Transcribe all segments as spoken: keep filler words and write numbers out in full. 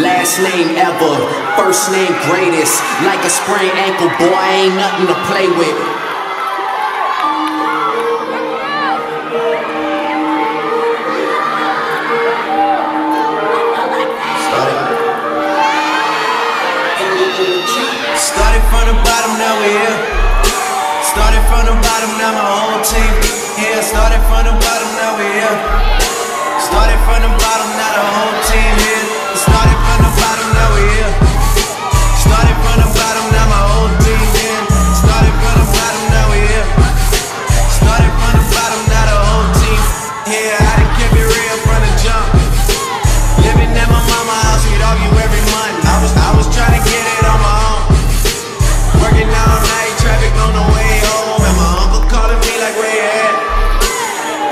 Last name ever, first name greatest. Like a sprained ankle, boy, I ain't nothing to play with. Started. Started from the bottom, now we're here. Started from the bottom, now my whole team here. Started from the bottom, now we're here. Started from the bottom, now the whole team here. Started from the bottom, now we here. Started from the bottom, now my whole team here. Started from the bottom, now we here. Started from the bottom, now the whole team here. I done kept it real from the jump. Living at my mama's house, we'd argue every month. I was, I was trying to get it on my own. Working all night, traffic on the way home. And my uncle calling me like, where you at?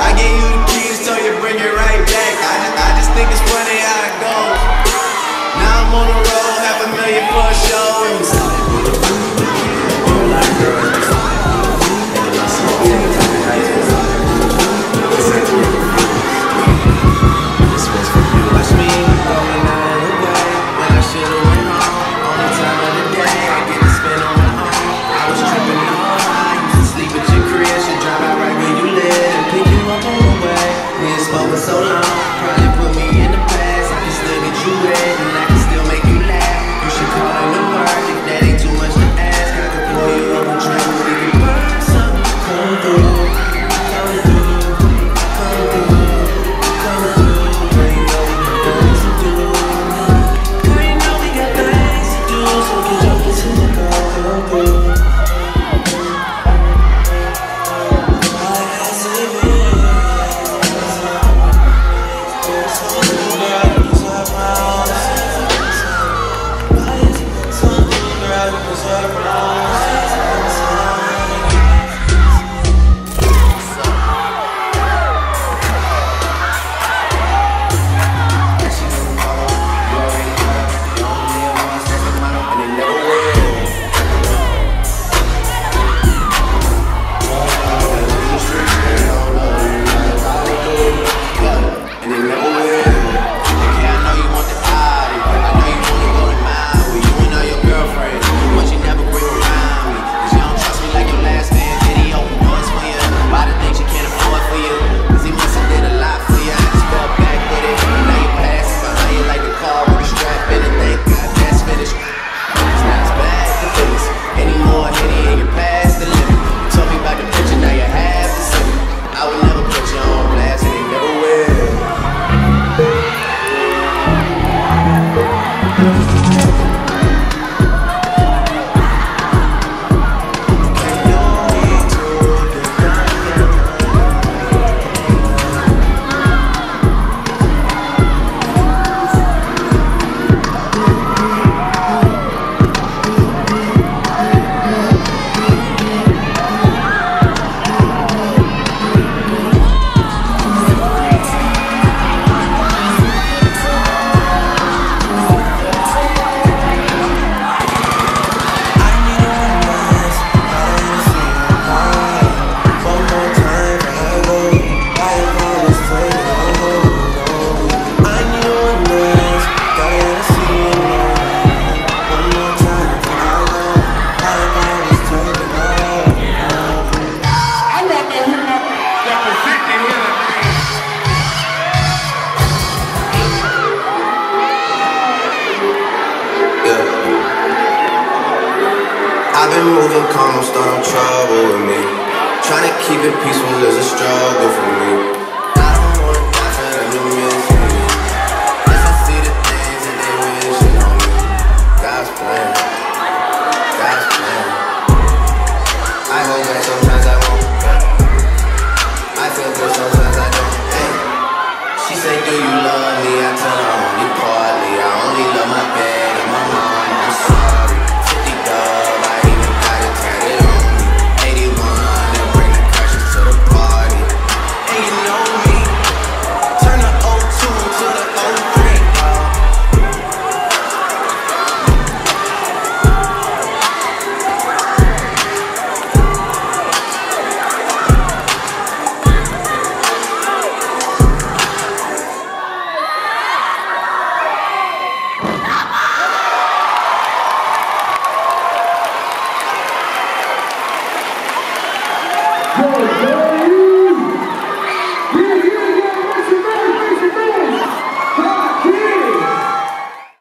I gave you the keys, told you bring it right back. I just, I just think it's funny how it goes. I'm on the road, half a million plus shows. Online girls, this was for you. Watch me going out of the way when I should have went home. Only time of the day I get to spend on my own. I was tripping on, I used to sleep at your crib. Should drive out right where you live and pick you up on the way. We ain't spoken so long, probably put me in the past. I can still get you ready. You Go!